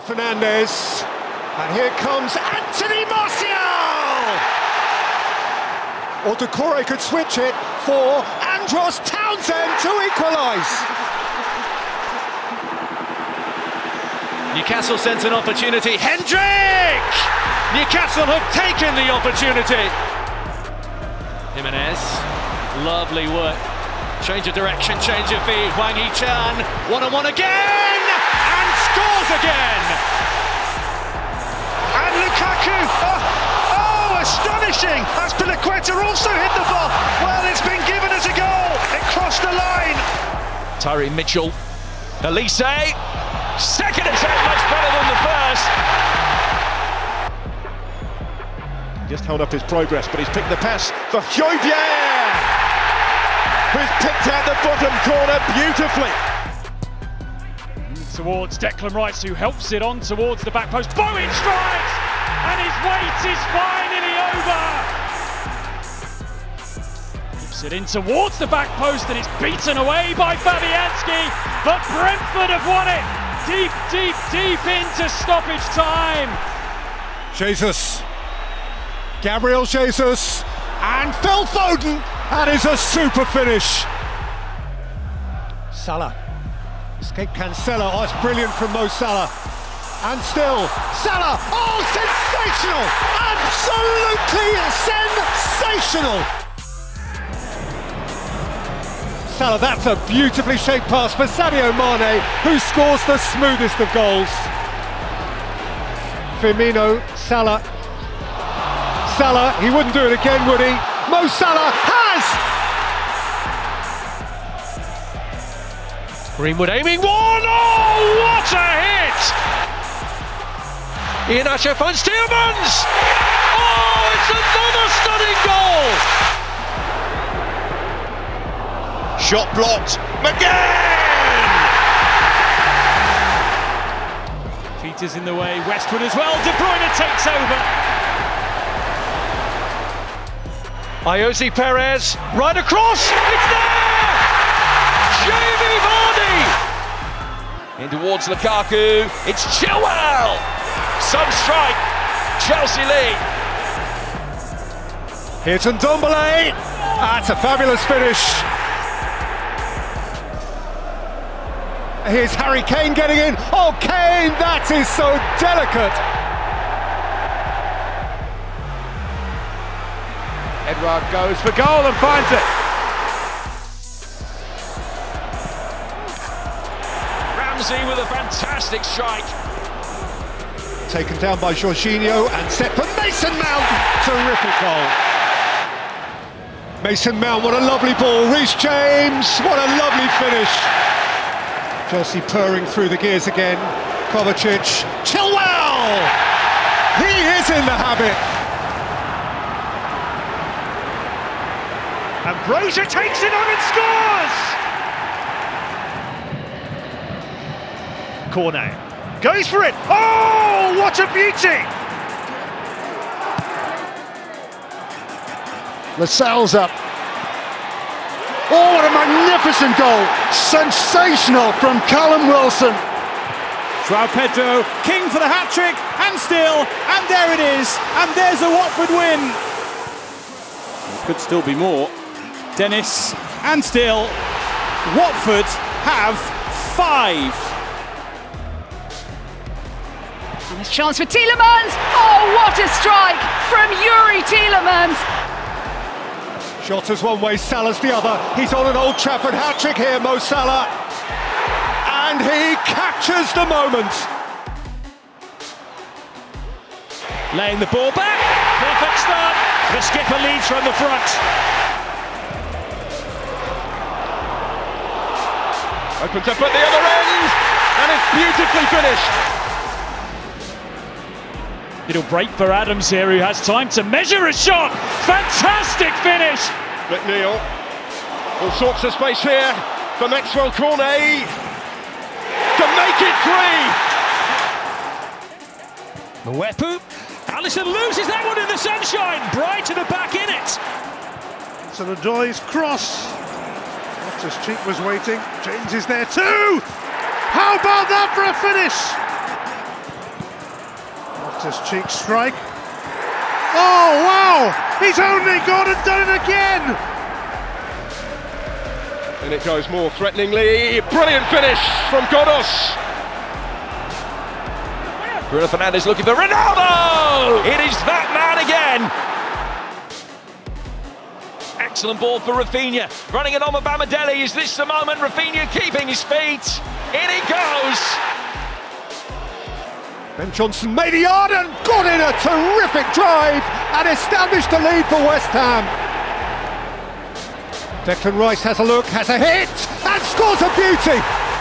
Fernandes, and here comes Anthony Martial! Or Decore could switch it for Andros Townsend to equalise. Newcastle sent an opportunity. Hendrick! Newcastle have taken the opportunity. Jimenez, lovely work. Change of direction, change of feed. Wang Yi Chan, one-on-one again! And scores again! And Lukaku, astonishing! Azpilicueta also hit the ball. Well, it's been given as a goal. It crossed the line. Tyree Mitchell, Elise, second attack much better than the first. Just held up his progress, but he's picked the pass for Gabriel, who's picked out the bottom corner beautifully. Towards Declan Rice, who helps it on towards the back post. Bowen strikes, and his wait is finally over. Keeps it in towards the back post, and it's beaten away by Fabianski. But Brentford have won it. Deep, deep, deep into stoppage time. Jesus, Gabriel, Jesus, and Phil Foden. That is a super finish. Salah. Escape Cancela, oh, it's brilliant from Mo Salah. And still, Salah, oh, sensational! Absolutely sensational! Salah, that's a beautifully shaped pass for Sadio Mane, who scores the smoothest of goals. Firmino, Salah. Salah, he wouldn't do it again, would he? Mo Salah has! Greenwood aiming one! Oh, what a hit! Ian Asher finds Tiermans! Oh, it's another stunning goal! Shot blocked, McGinn! Peters in the way, Westwood as well, De Bruyne takes over. Ayoze Perez, right across, it's there! Jamie Vardy! In towards Lukaku, it's Chilwell! Some strike, Chelsea lead. Here's Ndombele, that's a fabulous finish. Here's Harry Kane getting in, oh Kane, that is so delicate! Edouard goes for goal and finds it. With a fantastic strike. Taken down by Jorginho and set for Mason Mount. Terrific goal. Mason Mount, what a lovely ball. Reece James, what a lovely finish. Chelsea purring through the gears again. Kovacic, Chilwell! He is in the habit. Ambrosier takes it on and scores! Corner goes for it. Oh, what a beauty! Lascelles up. Oh, what a magnificent goal! Sensational from Callum Wilson. João Pedro, king for the hat trick, and still, and there it is, and there's a Watford win. There could still be more. Dennis, and still, Watford have 5. Nice chance for Tielemans! Oh, what a strike from Youri Tielemans! Shot is one way, Salah's the other. He's on an Old Trafford hat-trick here, Mo Salah. And he captures the moment. Laying the ball back. Perfect start. The skipper leads from the front. Opens up at the other end. And it's beautifully finished. Little break for Adams here, who has time to measure a shot. Fantastic finish. McNeil, all sorts of space here for Maxwell Cornet to make it three. Mwepu, Alisson loses that one in the sunshine. Bright to the back in it. So the Doy's cross. Not as Cheek was waiting. James is there too. How about that for a finish? Loftus-Cheek strike. Oh, wow! He's only gone and done it again! And it goes more threateningly. Brilliant finish from Godos. Bruno Fernandes looking for Ronaldo! It is that man again! Excellent ball for Rafinha. Running it on with Bamidele. Is this the moment? Rafinha keeping his feet. In he goes! Ben Johnson made the yard and got in a terrific drive and established the lead for West Ham. Declan Rice has a look, has a hit and scores a beauty!